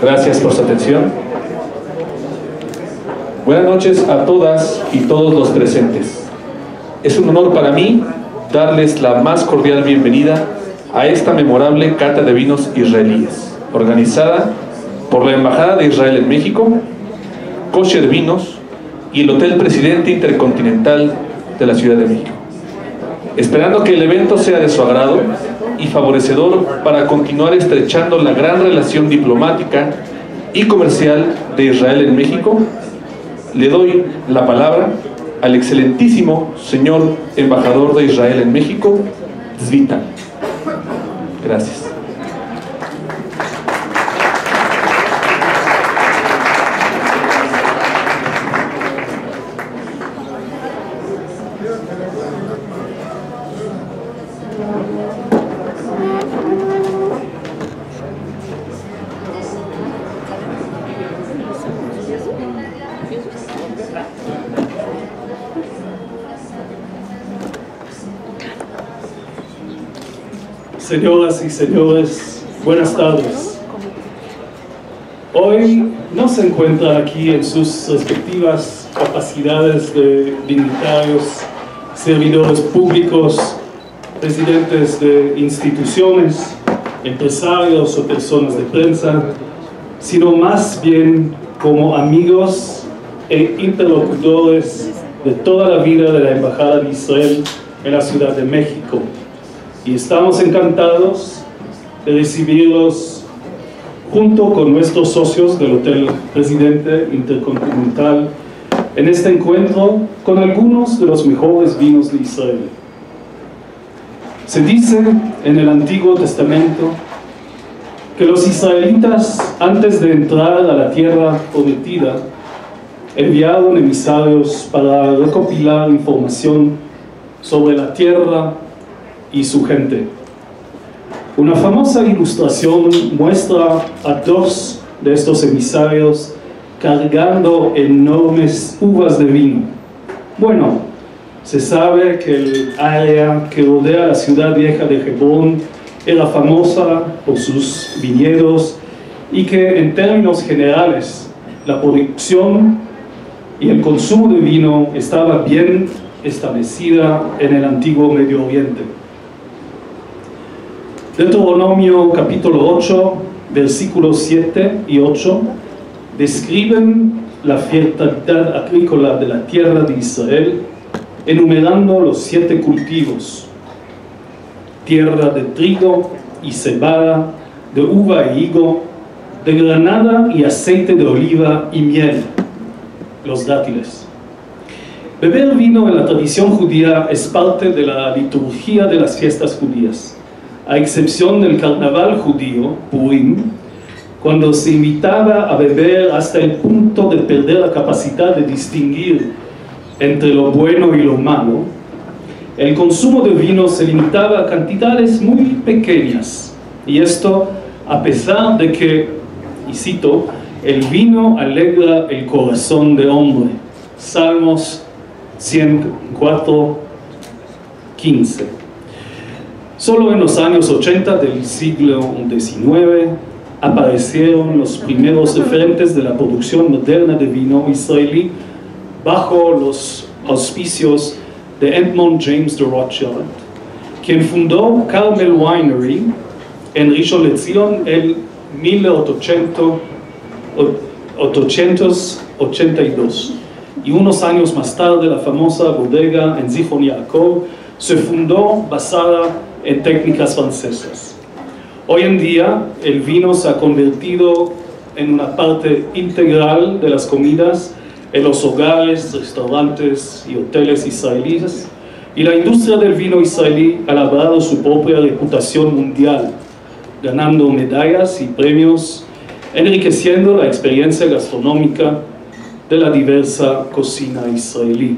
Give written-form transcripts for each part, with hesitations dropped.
Gracias por su atención. Buenas noches a todas y todos los presentes. Es un honor para mí darles la más cordial bienvenida a esta memorable cata de vinos israelíes, organizada por la Embajada de Israel en México, Kosher Vinos y el Hotel Presidente Intercontinental de la Ciudad de México. Esperando que el evento sea de su agrado y favorecedor para continuar estrechando la gran relación diplomática y comercial de Israel en México, le doy la palabra al excelentísimo señor embajador de Israel en México, Zvi Tal. Gracias. Señoras y señores, buenas tardes. Hoy no se encuentran aquí en sus respectivas capacidades de dignitarios, servidores públicos, presidentes de instituciones, empresarios o personas de prensa, sino más bien como amigos e interlocutores de toda la vida de la Embajada de Israel en la Ciudad de México. Y estamos encantados de recibirlos junto con nuestros socios del Hotel Presidente Intercontinental en este encuentro con algunos de los mejores vinos de Israel. Se dice en el Antiguo Testamento que los israelitas, antes de entrar a la tierra prometida, enviaron emisarios para recopilar información sobre la tierra y su gente. Una famosa ilustración muestra a dos de estos emisarios cargando enormes uvas de vino. Bueno, se sabe que el área que rodea la ciudad vieja de Hebrón era famosa por sus viñedos y que en términos generales la producción y el consumo de vino estaba bien establecida en el antiguo Medio Oriente. Deuteronomio capítulo 8, versículos 7 y 8, describen la fertilidad agrícola de la tierra de Israel, enumerando los 7 cultivos: tierra de trigo y cebada, de uva e higo, de granada y aceite de oliva y miel, los dátiles. Beber vino en la tradición judía es parte de la liturgia de las fiestas judías, a excepción del carnaval judío, Purim, cuando se invitaba a beber hasta el punto de perder la capacidad de distinguir entre lo bueno y lo malo. El consumo de vino se limitaba a cantidades muy pequeñas, y esto a pesar de que, y cito, el vino alegra el corazón del hombre. Salmos 104, 15. Solo en los años 80 del siglo XIX aparecieron los primeros referentes de la producción moderna de vino israelí bajo los auspicios de Edmund James de Rothschild, quien fundó Carmel Winery en Rishon Lezion en 1882, y unos años más tarde la famosa bodega en Zichron Yaakov se fundó basada en técnicas francesas. Hoy en día el vino se ha convertido en una parte integral de las comidas en los hogares, restaurantes y hoteles israelíes, y la industria del vino israelí ha labrado su propia reputación mundial, ganando medallas y premios, enriqueciendo la experiencia gastronómica de la diversa cocina israelí.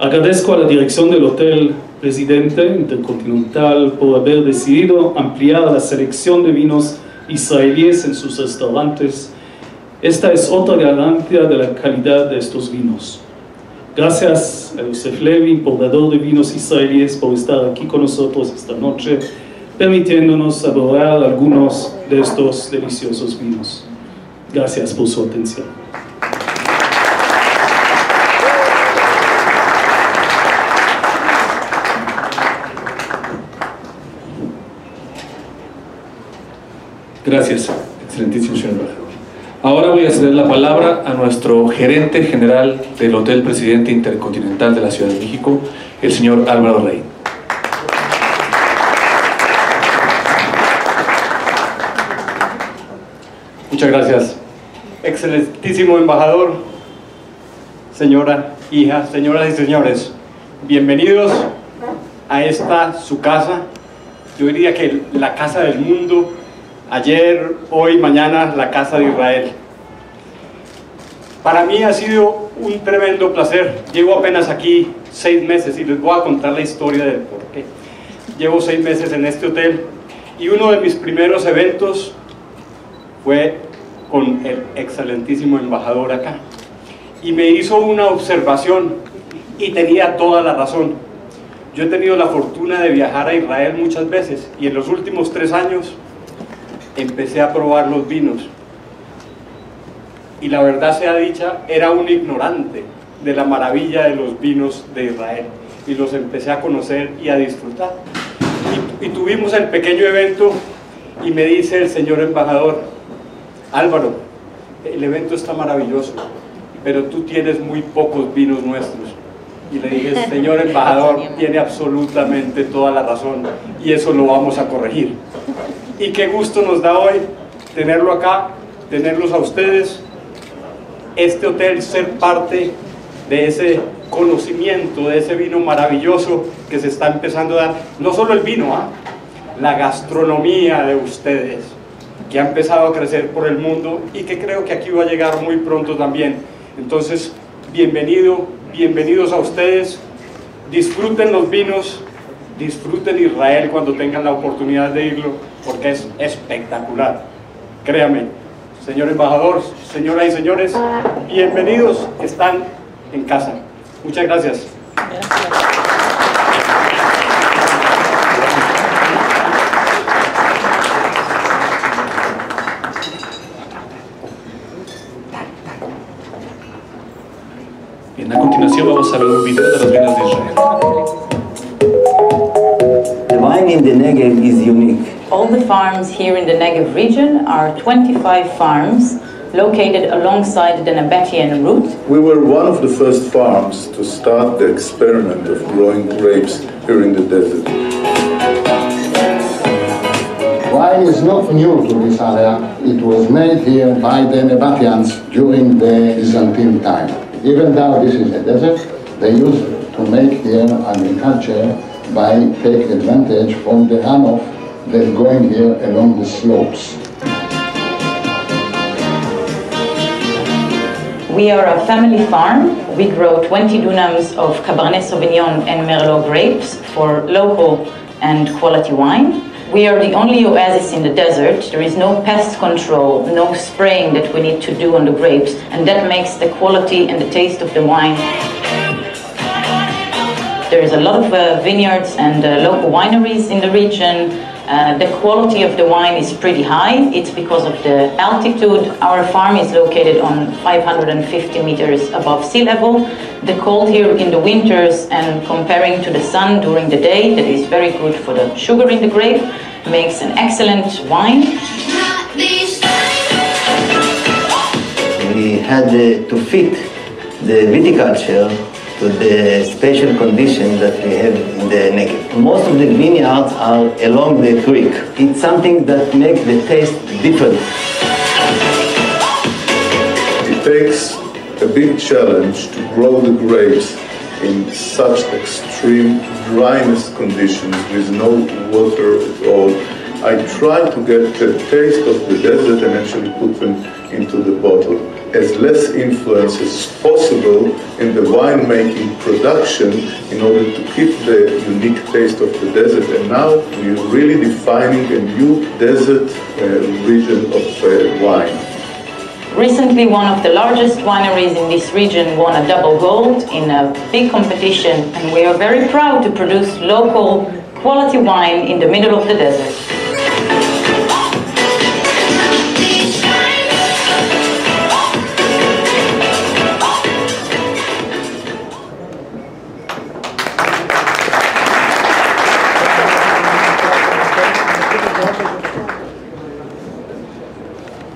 Agradezco a la dirección del Hotel Presidente Intercontinental por haber decidido ampliar la selección de vinos israelíes en sus restaurantes. Esta es otra garantía de la calidad de estos vinos. Gracias a Josef Levy, importador de vinos israelíes, por estar aquí con nosotros esta noche. permitiéndonos saborear algunos de estos deliciosos vinos. Gracias por su atención. Gracias, excelentísimo señor embajador. Ahora voy a ceder la palabra a nuestro gerente general del Hotel Presidente Intercontinental de la Ciudad de México, el señor Álvaro Rey. Muchas gracias. Excelentísimo embajador, señora, hija, señoras y señores, bienvenidos a esta, su casa. Yo diría que la casa del mundo. Ayer, hoy, mañana, la Casa de Israel. Para mí ha sido un tremendo placer. Llevo apenas aquí 6 meses y les voy a contar la historia del por qué. Llevo 6 meses en este hotel y uno de mis primeros eventos fue con el excelentísimo embajador acá. Y me hizo una observación y tenía toda la razón. Yo he tenido la fortuna de viajar a Israel muchas veces y en los últimos 3 años empecé a probar los vinos y la verdad sea dicha, era un ignorante de la maravilla de los vinos de Israel y los empecé a conocer y a disfrutar y tuvimos el pequeño evento y me dice el señor embajador: Álvaro, el evento está maravilloso, pero tú tienes muy pocos vinos nuestros. Y le dije: señor embajador, tiene absolutamente toda la razón y eso lo vamos a corregir. Y qué gusto nos da hoy tenerlo acá, tenerlos a ustedes, este hotel, ser parte de ese conocimiento, de ese vino maravilloso que se está empezando a dar. No solo el vino, la gastronomía de ustedes, que ha empezado a crecer por el mundo y que creo que aquí va a llegar muy pronto también. Entonces, bienvenido, bienvenidos a ustedes, disfruten los vinos, disfruten Israel cuando tengan la oportunidad de irlo, porque es espectacular, créame. Señor embajador, señoras y señores, bienvenidos, están en casa. Muchas gracias. Bien, a continuación vamos a ver un video de los vinos de Israel. The wine in the Negev is unique. All the farms here in the Negev region are 25 farms located alongside the Nabatian route. We were one of the first farms to start the experiment of growing grapes here in the desert. Wine is not new to this area. It was made here by the Nabatians during the Byzantine time. Even though this is a desert, they used to make here agriculture by taking advantage from the runoff that's going here along the slopes. We are a family farm. We grow 20 dunams of Cabernet Sauvignon and Merlot grapes for local and quality wine. We are the only oasis in the desert. There is no pest control, no spraying that we need to do on the grapes, and that makes the quality and the taste of the wine. There is a lot of vineyards and local wineries in the region. The quality of the wine is pretty high. It's because of the altitude. Our farm is located on 550 meters above sea level. The cold here in the winters and comparing to the sun during the day, that is very good for the sugar in the grape, makes an excellent wine. We had to fit the viticulture to the special conditions that we have in the Negev. Most of the vineyards are along the creek. It's something that makes the taste different. It takes a big challenge to grow the grapes in such extreme dryness conditions with no water at all. I try to get the taste of the desert and actually put them into the bottle. As less influence as possible in the winemaking production in order to keep the unique taste of the desert. And now we're really defining a new desert region of wine. Recently, one of the largest wineries in this region won a double gold in a big competition, and we are very proud to produce local quality wine in the middle of the desert.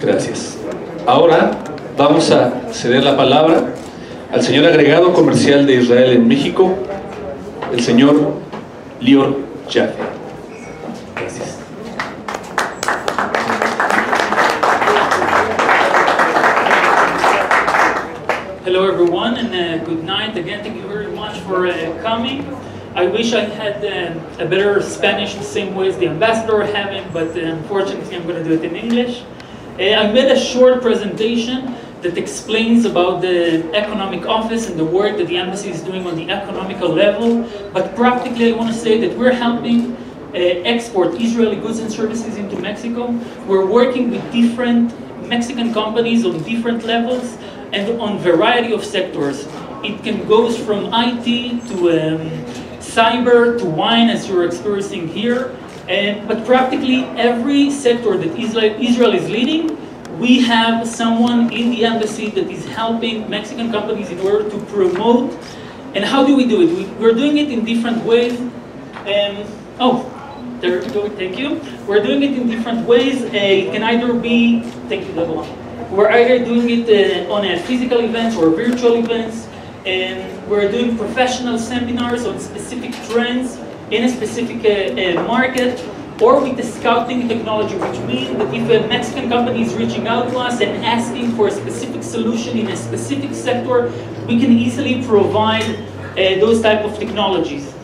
Gracias. Ahora vamos a ceder la palabra al señor agregado comercial de Israel en México, el señor Lior Yaffe. Gracias. Hello everyone, and good night. Again, thank you very much for coming. I wish I had a better Spanish the same way as the ambassador having, but unfortunately I'm going to do it in English. I made a short presentation that explains about the economic office and the work that the embassy is doing on the economical level. But practically I want to say that we're helping export Israeli goods and services into Mexico. We're working with different Mexican companies on different levels and on variety of sectors. It can goes from IT to cyber to wine, as you're experiencing here. But practically every sector that Israel is leading, we have someone in the embassy that is helping Mexican companies in order to promote. And how do we do it? We're doing it in different ways. Oh, there we go, thank you. We're doing it in different ways. It can either be, thank you, level one. We're either doing it on a physical event or virtual events. And we're doing professional seminars on specific trends in a specific market, or with the scouting technology, which means that if a Mexican company is reaching out to us and asking for a specific solution in a specific sector, we can easily provide those type of technologies.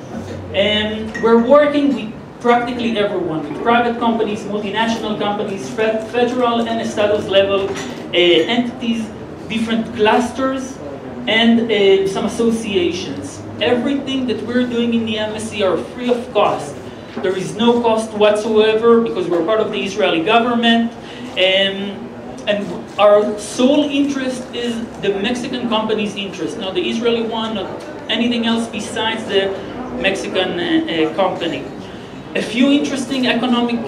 And we're working with practically everyone, with private companies, multinational companies, federal and estados level entities, different clusters, and some associations. Everything that we're doing in the embassy are free of cost. There is no cost whatsoever because we're part of the Israeli government, and our sole interest is the Mexican company's interest, not the Israeli one, not anything else besides the Mexican company. A few interesting economic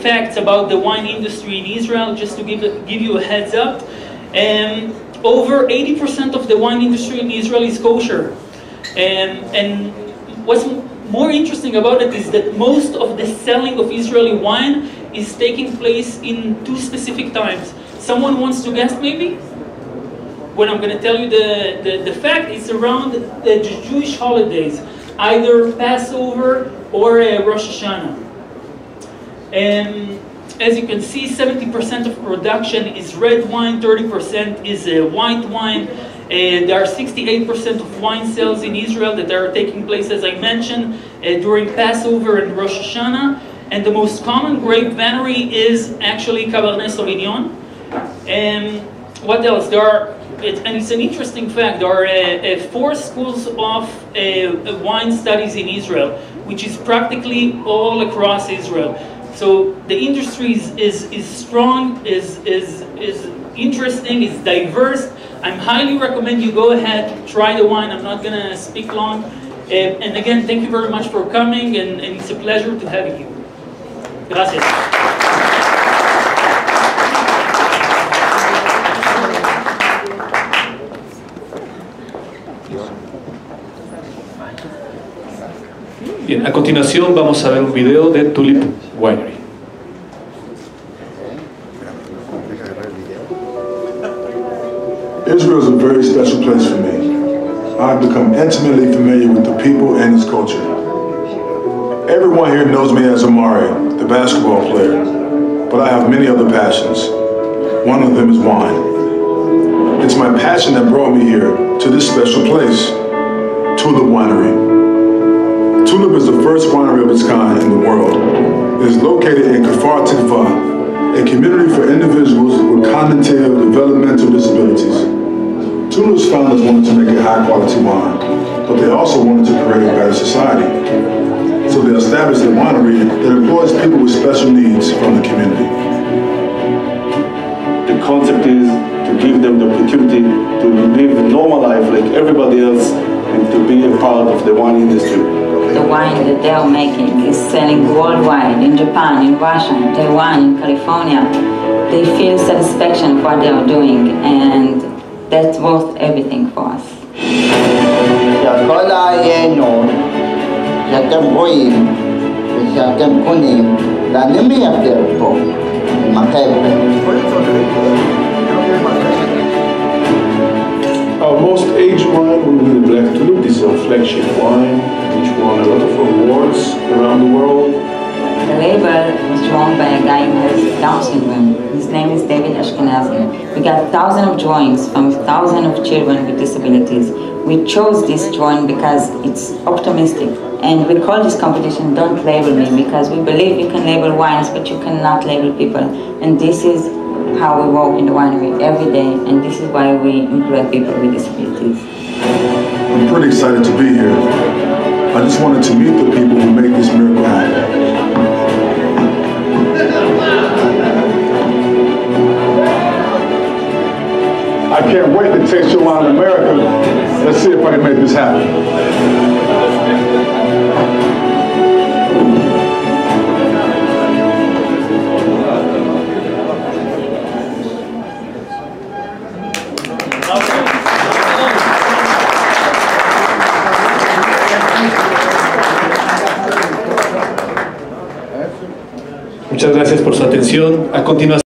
facts about the wine industry in Israel, just to give you a heads up. Over 80% of the wine industry in Israel is kosher. And what's more interesting about it is that most of the selling of Israeli wine is taking place in two specific times. Someone wants to guess maybe? When I'm going to tell you the fact, it's around the Jewish holidays, either Passover or Rosh Hashanah. As you can see, 70% of production is red wine, 30% is white wine. There are 68% of wine sales in Israel that are taking place, as I mentioned, during Passover and Rosh Hashanah. And the most common grape variety is actually Cabernet Sauvignon. What else? There are, and it's an interesting fact, there are 4 schools of wine studies in Israel, which is practically all across Israel. So the industry is strong, is interesting, is diverse. I highly recommend you go ahead, try the wine. I'm not gonna speak long. And again, thank you very much for coming, and it's a pleasure to have you. Gracias. Bien, a continuación vamos a ver un video de Tulip Winery. Israel is a very special place for me. I've become intimately familiar with the people and its culture. Everyone here knows me as Amari, the basketball player, but I have many other passions. One of them is wine. It's my passion that brought me here to this special place, Tulip Winery. Tulip is the first winery of its kind in the world. It is located in Kafar Tikva, a community for individuals with cognitive developmental disabilities. Tulip's founders wanted to make a high-quality wine, but they also wanted to create a better society. So they established a winery that employs people with special needs from the community. The concept is to give them the opportunity to live a normal life like everybody else and to be a part of the wine industry. the wine that they are making is selling worldwide, in Japan, in Russia, in Taiwan, in California, they feel satisfaction for what they are doing, and that's worth everything for us. Our most aged wine will be the Black Tulip. This is our flagship wine, which won a lot of awards around the world. The label was drawn by a guy who has Down syndrome. His name is David Ashkenazi. We got thousands of drawings from thousands of children with disabilities. We chose this drawing because it's optimistic, and we call this competition "Don't Label Me" because we believe you can label wines, but you cannot label people, and this is how we work in the winery every day, and this is why we include people with disabilities. I'm pretty excited to be here. I just wanted to meet the people who make this miracle happen. I can't wait to taste your wine in America. Let's see if I can make this happen. Muchas gracias por su atención. A continuación.